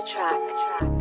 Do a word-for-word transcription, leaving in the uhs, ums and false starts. the track.